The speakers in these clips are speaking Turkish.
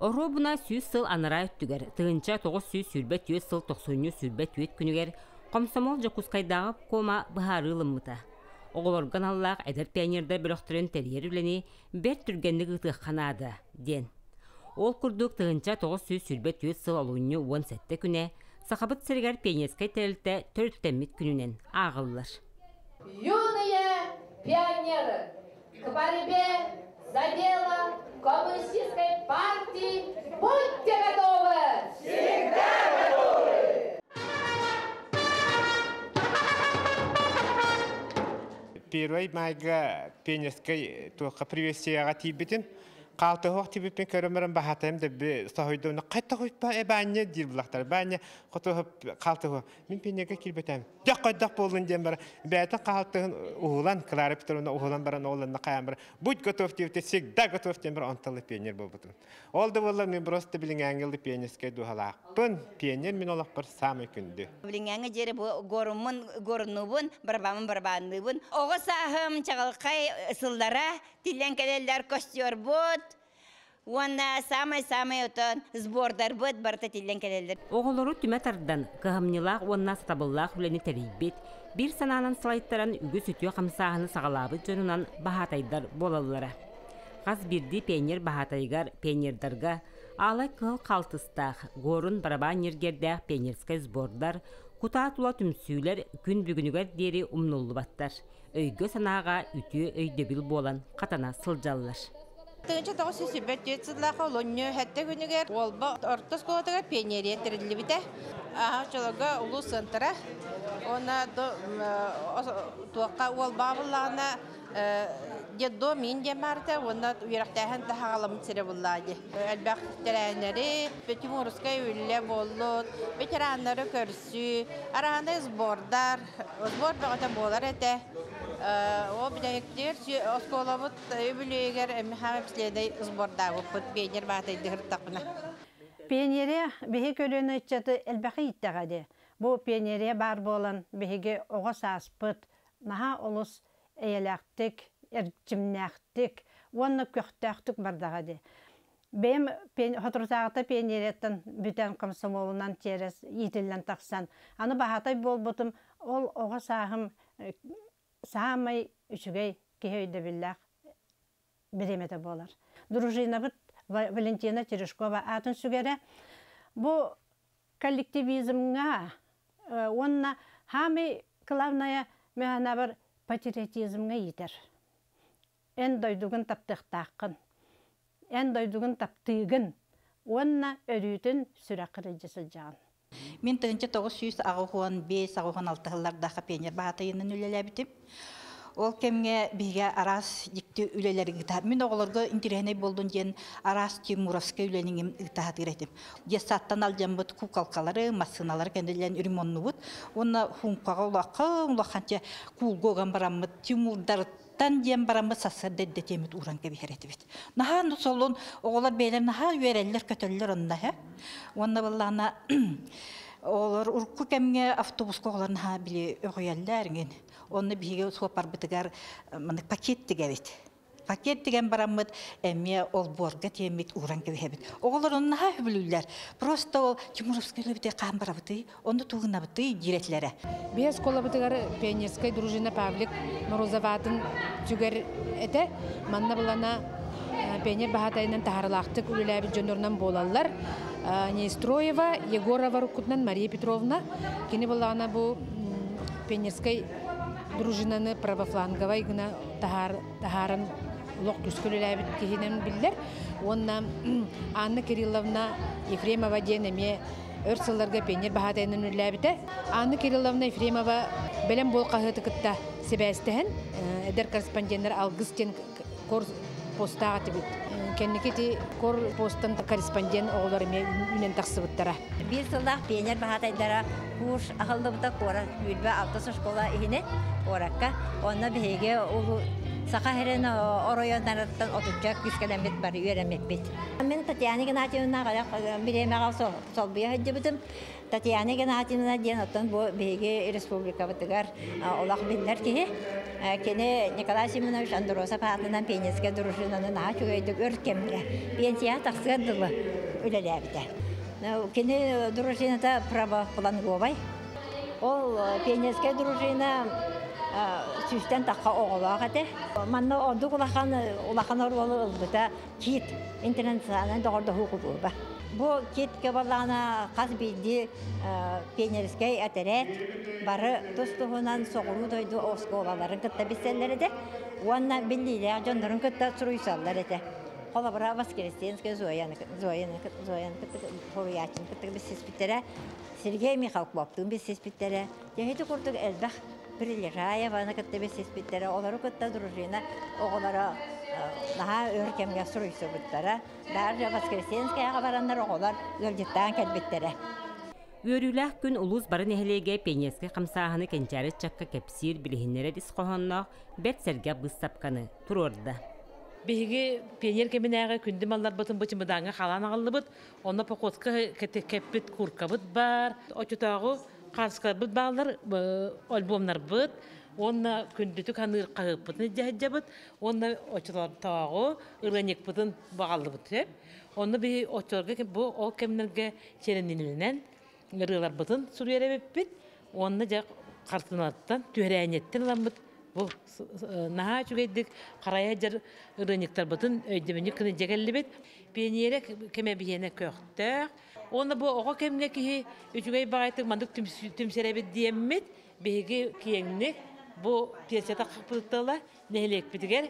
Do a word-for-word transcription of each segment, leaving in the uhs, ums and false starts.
Orubuna süs sıl anara öttüger, tığınca toğuz süs sürbet yüz sıl toqsuyunu sürbet yüz günüger, komsomol Jakuzkaydağı koma baharılım mıta. Oğulorgan allaq edar pionirda bölöktürün teriyeri bileni ber türgenlik ıtıq kanadı, den. Ol kurduk tığınca toğuz süs sürbet yüz sıl oluyunu uan sette güne, sahabıt sergar pionirskay terilde törüttemmit gününen ağıllar. Юные пионеры, к борьбе за дело коммунистической партии будьте готовы! Всегда готовы! Первый майга пионерской только привести агатибитин, kalta hoqti bipin körümürüm bahatem de bi sahoyduğunu qayta qoypa ebanye dilbulaqtar banye qotu qaltı ho min pinega kilbetem daq qaydaq boldun dember beta qaltığın uğulan klariptoruna uğulan baran oğlanna qayamır buj gotov devte sigda gotov dember ontalı pioner bolbutun oldu bollar men prosta bilingangildi pioneskay duhalaq bun pioner men olaq bir samı gündü bilingange jere bu gorumun gorunubun birbamın birbanıbun oğu sahım çaqalqay ısıllara dillenkeler koşyor bot Уанна самай-самай отон сбордар быт барта тилен келелдер. Оголору түмәтардан кыһымнылар уанна стабыллар үләне терибит. Бир сананын слайдтарын үгү сүтү камсаһыны сагалабы жөнүнән баһатайдар болаллар. Газ бирди пенер баһатайгар пенердарга ала кыл калтыстах горун барабан ергерде пенерскез сбордар кутатула түмсүйлер күн бүгүнүгә дери умнуллы баттар. Өйгө санага үтү өйдөбүл болан катана сылжаллар. Tınca da o sesi bekleyiciler kalınıyor. Hatta günler olba orta skolada peynir yeterli biter. Aha çocuklar ulus centre. Ona da tuğka olba bulana yeddo mince merte. Ona uyrahtahan da halam tirebullaji. Elbak terenleri, betimurskay ülle bollut, beterenleri körsü. Aranda zbordar, zbordar da bolar ete. O bilekler, oskola bud, öbürler hepsiyle zborda bud peynir bataydı hırtakına. Peyniri bihe kölünü içerdi elbaki ittiğadi. Bu peyniri barba olan bihege oğuz aspıt, naha olus eyelektik, ercimlektik, onunla köhtektik bardağadi. Benim hatırsağı peyniretten bütün komsomolundan teres, yitilden taksan. Anı bahatay bol butum, ol oğuz ahım, Самый üçügey köyde billah biremete bolar. Дружина bit Valentina Tereshkova atın sügere bu kollektivizmga onna hami glavnaya mehana bir patriotizmga yeter. En doydugun taptıqtaqın, en doydugun taptığın onna örütün sürakırıcısı can. Мен тынча тоғыз жүз агыгын бес агыгын алты жылдарда пионер баатайынын үлелебитим. Ол кемге биге арас дикти үлелерге тап. Мен оголорго интернет болдун ден арас Тимуровский үлениңим ытаат керетим. Десаттан алган бут кукалкалары, машиналар кендилен үрмонну бут. Онна хумкага улакка, улаканча кулгоган бараммы Тимурдар Tan jembaramız sasır dedetimiz uğran gibi heretiviz. Nahan solun oğullar beyler nahan üyeler kötüler onda he. Onda vallahi na oğullar urku kemge avtobus koğullar nahan bile öğüyeller gene. Onda biriye sohbar bitigar manik paketti gevet. Paketti gembaramız emye ol borget yemit uğran gibi hevet. Oğullar onu nahan hübülüler. Prosta ol Timurovskiyla bitiğe kambara bitiğe. Onda tuğuna bitiğe giretlere. Bir skola bitiğe Pionerskaya Drujina Pavlik Морозоватын түгер әте, манна бұлана пенер бағатайынан тағарлақтық үліләбі жөндерінен болалар. Нестроева, Егорова рукутынан Мария Петровна. Кені бұлана бұл пенерскай дружинаны правофланговай ғына тағарын лоқ түскіл үліләбі кейінен білдер. Онна Анна Кирилловна Ефремова денеме өрсілдерге пенер бағатайынан үліләбіде. Анна Кирилловна Ефремова бәлем бол қағыты күтті. Себәстәһен, әдәр корреспондентлар алгыстен кор поста атыбыт. Кеннекети кор постан корреспондент оғлары менен тақсыбыттара. Бир сылдах пионер баһатайдара курс ахылдыбыта кора, үлбә алтысыш кола иһине оракка. Онна биһеге улу Sakaheren oraya nereden oturacak güçkeden bit bari üremek bit. Ben Tatyana Gennadievna kadar bir yemeğe sol solbiye hediyedim. Tatyana Gennadievna diye nottan bu bilgi Respublika vatigar olak bilir ki kene Nikolay Simonovich Androsov adından peniske duruşunun açıkıydı örkemle. Pensiya taksırdılı ülelerde. Kene duruşuna da prava plangovay. O peniske duruşuna süsten takka oğulağı hadi. Manna ordu ulakan ulakan orvalı da kit internasyonel doğru hukuku ba. Bu kit kabalana kas bildi peneriskey ateret barı dostuğundan soğuru doydu oskolaların kıtta biselleri de ondan bildiyle canların kıtta sürüysalları da. Kola bıra vaskerestiyenske zoyanı zoyanı zoyanı kıtta koruyacın kıtta bir sespitlere Sergey Mikhalkov yaptığım bir sespitlere cahidi kurduk elbah. Birileri bana katta bir sespitlere olarak katta duruşuna oğullara daha örkem yasırı sobuttara daha javaskresiyenske yakabaranlar oğular gölgetten kelbitlere. Örülah gün uluz barın ehlege penyeske kamsahını kençarı çakka kepsir bilihinlere diskohanla bet serge bıssapkanı tur orada. Bihigi penyer keminağı kündü mallar batın bıçı mıdağına kalan ağıllıbıt onda pokotka kepbit kurkabıt bar oçutağı Karska bud bağlar, albümler bud, onunla kündütük hanır kahıp budun cehce bud, onunla oçlar tağı, ırlanik budun bağlı bud hep, onunla bir oçlar bu o kemlerge çelenilinen ırlar budun suriyere bud, onunla cak kartınattan tühreynettin lan bud, bu naha çügedik karayacer ırlanikler budun ödemeni kını cegelli bud, peniyere keme biyene köhte. Onda bu oğa kemge ki üçüge bağıtık mandık tümserebi diyemmet beyge kiyenglik bu piyasada kapılıktalar nehlek bitiger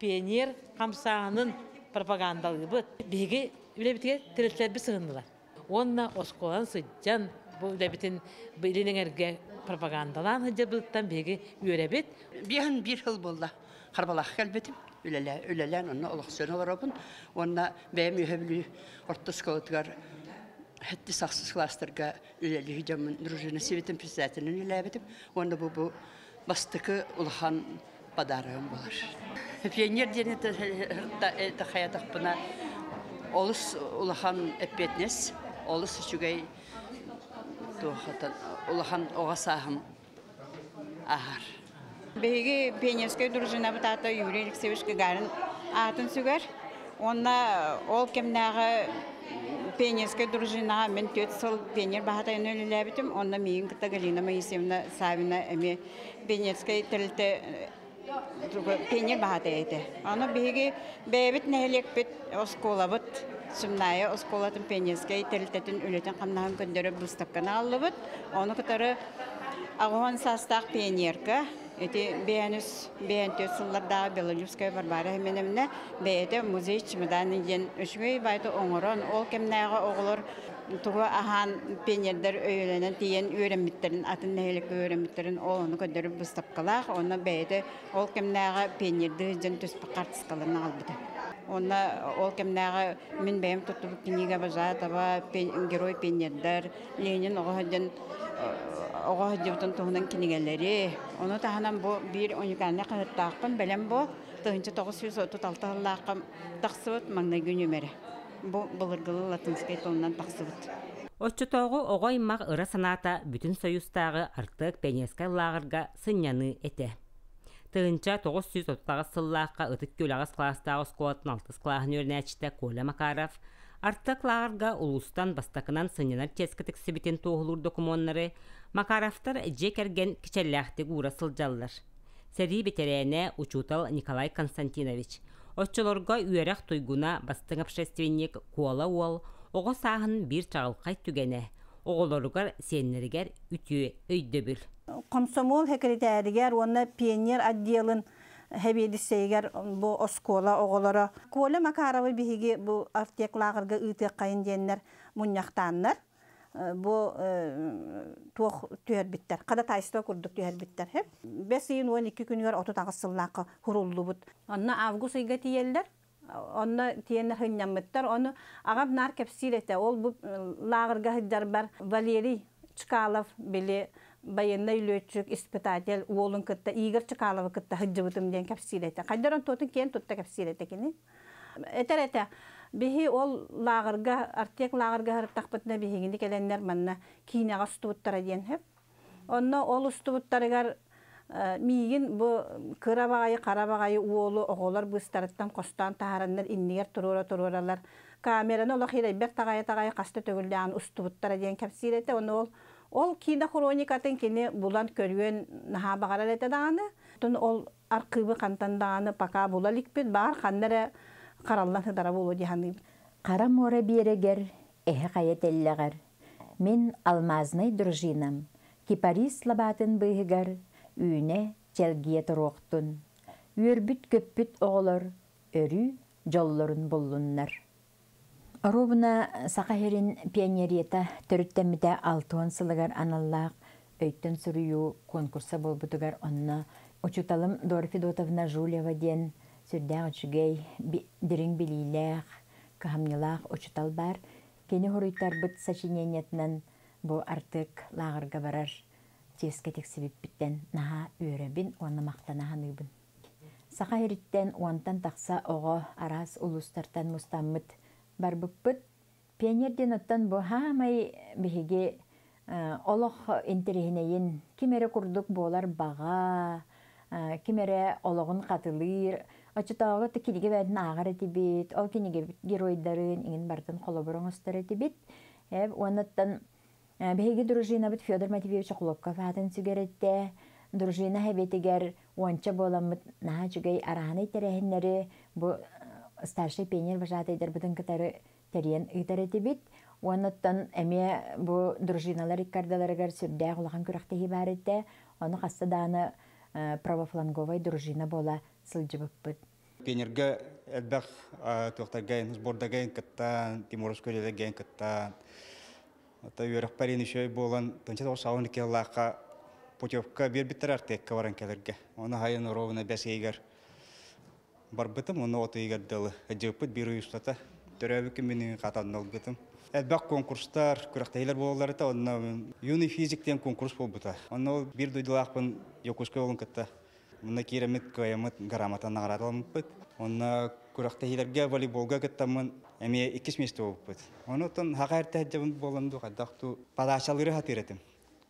peynir kamsağının propagandalı bit beyge öyle bitiger tretler bir sığındılar. Onunla oskolan sıccan bu öyle bitin bilinen erge propagandalan hıca bılıktan beyge ürebit. Bihan bir hıl bolla harbalak gelbetim. Ülele ülelen onunla olaksiyonu olarak onunla benim üheblü ortaskolatgar hatta saksız klaslarga üyeli hücamın rujunu sivitin püsletinin üyeleyemedim. Onda bu bu bastıkı ulahan badarağım bulur. Piyanir diyene de hayatak buna olus ulahan epetnes, olus üçügey ulahan oğa sahım ahar. Beygi piyanirskey rujuna batata yürelik sevişki garın atın sügar. Onda ol kemnağı Penyeske duruşuna ben dört yıl penyer bahatayın ölülebitim. Onda miyim kıta Galina Mayısevna Savina emi Penyeske terilte penyer bahataydı. Onu beyge beybit nehlek bit oskolabıt. Sümnaya oskolatın Penyeske teritetin ölüten kamnağın gündere bıstakkanı alıbıt. Onu kıtarı ağuan sastak penyerke. Eti beyanüs beyantöz yıllar daha Belarus'ka barbara hemen hemen beyde müziği çimdanın yen üçgey bayda onuran ol kemnağa oğulur tuğu ahan penyerler öğlenen diyen öğrenmitlerin atın nehelik öğrenmitlerin oğunu gönderip bıstapkalak ona beyde ol kemnağa penyerde jen töz pakartıskalın aldıdı. Ona ol kemnağa min beyim tuttu bu kiniga baza tava geroy penyerler Lenin oğudan oğa hıcıbıtın tohunan kinigeleri. Onu tahanan bu bir unikane kıhıttağım. Belem bu bin dokuz yüz otuz altı yıllarım taksıbıt mağna günümeri. Bu bulurgılı latinskay tolundan taksıbıt. Oçutoğu oğa immaq ıra sanata bütün soyuztağı artık penyeske lağırga sınyanı ete. Tığınca bin dokuz yüz otuz altı yıllarga ıtık gölağız klastağız skolatın altı klağını örneğçte Kolya Makarov artık lağırga ulustan bastakınan sınyanar keskitik sibitin toğulur dokumonları Makarovtar jekergen kiçellähti guurasıljallar. Seri beterene uçutal Nikolay Konstantinovich. Otçolorga üerek tuyguna bastın общественник Kuala Uol, oğu sahın bir çağılkay tügene. Oğulorgar senleriger ütü öydöbül. Komsomol hekretariger ona penyer adiyalın hebediseyger bu oskola oğulara. Kolya Makarova bihigi bu artiyaklağırga ıtı kayın jenler munyaktanlar. Bu toğ tüherbitter. Kada taýsta kurduk tüherbitter hep. beş on iki günler otutaq sylaqqa hurullubut. Anna avgust ayga tiýerler. Anna tiýenler hynnamattar. Onu agam nar kepsirete ol bu lağırga hydar bar Valeri Çkalov bili bayanday lütçük ispitatel uolun katta iğir çıkalavı katta hıcıvdım diyen kapsilete. Kaydaran totun kiyen tutta kapsilete kini. Eter ete bihi ol lağırga artık lağırga harap takpatına bihi gini gelenler manna kiyinağa stubutlara diyen hep. Onna ol stubutlarıgar miyigin bu kırabağayı karabağayı uolu oğular bıstarıttan kostan taharanlar inniyer turura tururalar. Kameranı ola hirayber tağaya tağaya kastı tögüldüğün ustubutlara diyen kapsilete onu ol. Ol kine kronikatın kine bulan körüyen naha bağarar ete dağını. Tün ol arkıbı kantan dağını baka bulalik bir bağır kanlara karallan hıdara bulu dihanıyım. Kara mora bir ger, ehe kayet elleğer. Min almaznay drujinam, ki Paris labatın bıyıgar, üne çelgiyet roğtun. Ürbüt köpüt oğlar, örü jolların bulunlar. Rovna sakaherin piyaniyeriyete törüttemide altıon sılıgar anallağı öytten sürüyü konkursa bolbudugar onna uçutalım Dora Fedotovna Julieva den sürdağ uçugay derin biliylağ kahamnilağ uçutal bar keni horuytar bıt saçineniyetinden bu artık lağırga barar tesketek sebepbitten naha ürebin onna maqtana hanıybın. Sakaheritten uantan taqsa oğu aras ulustartan mustammıt barbıpbıt pionerden ottan bu hamay bihige oloq enterihineyin kimere kurduk bolar bağa kimere oloğun katılır açıtağla tikiligi beden ağır etibit ol kinige geroydarın ingin bardan qoloborun üstör etibit hep onattan bihige drujina bit Fyodor Matveyevich Qulobkov atan sügerette drujina hebetiger onça bolamıt nahajugay arahane terehinleri bu Starşay peynir vajat eder bütün katarı teriyen ıdar etibit. Onattan eme bu drujinalar ikkardalara gar sürdüğe ulaşan kürekte hibar ette. Onu kasta dağını pravoflangovay drujina bola sılcıbıpbıt. Peynirge elbaq tuğtar gayen, zborda gayen kattan, Timurskoyda gayen kattan. Hatta yörek parin işe boğulan tınçada o sağlık yıllaqa putyovka bir bitir artık kavaran kelirge. Ona hayın orovuna beseygar. Barbıtım onu otoygar dalı acıpıt bir uyustata törövük minin katan olgıtım. Elbak konkurslar kürekteler bolları da onu yuni fizikten konkurs bolbuta. Onu bir duydulaqpın yokuska olun katta. Bunu kiremet koyamat garamatan nagaratalım pıt. Onu kürektelerge voleybolga kattamın emi ikis meste bolpıt. Onu ton haqarta hajabın bolandu qadaqtu padaşaları hatiretim.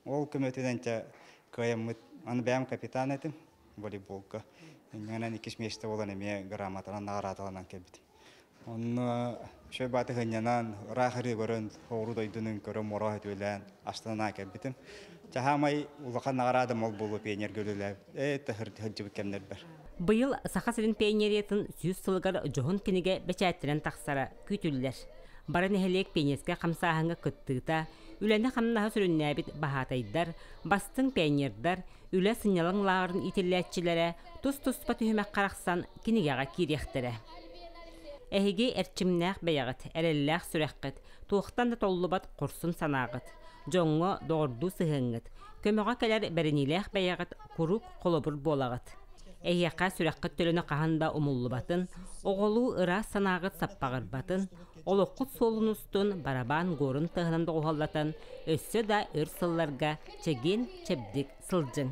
Ol kömetedence koyamat onu beyam kapitan etim voleybolga. Neden ikisi meste olan emiye gramatana naratalan kebit. Onu şey batı hınyanan rahri görün horuda idünün körü morahat ölen astana kebitim. Çahamay ulakan naratam ol bulu peynir gölüler. E tehir hıcıbı kemler ber. Bu yıl Sahaselin peyniriyetin yüz sılgar johun kinige beçettiren taksara kütüller. Baran helek peyniske kamsahanga kıttığıta ülende kamnaha sürünnebit bahataydar bastın peynirdar üle sınyalanların itilletçilere tuz tuz patühümek karaksan kinigağa kirihtere. Ehige erçimnağ beyağıt, erellağ süreğğıt, tuğuktan da tollubat kursun sanağıt, jongo doğurdu sıhıngıt, kömüğe keler berinilağ beyağıt, kuruk kolobur bolağıt. Ehiyaqa süreğğıt tölünü qahanda umullubatın, oğulu ıra sanağıt sappağırbatın, oloqut solunustun baraban gorun tığınında oğallatın, össü da ır sıllarga çegin çebdik sılcın.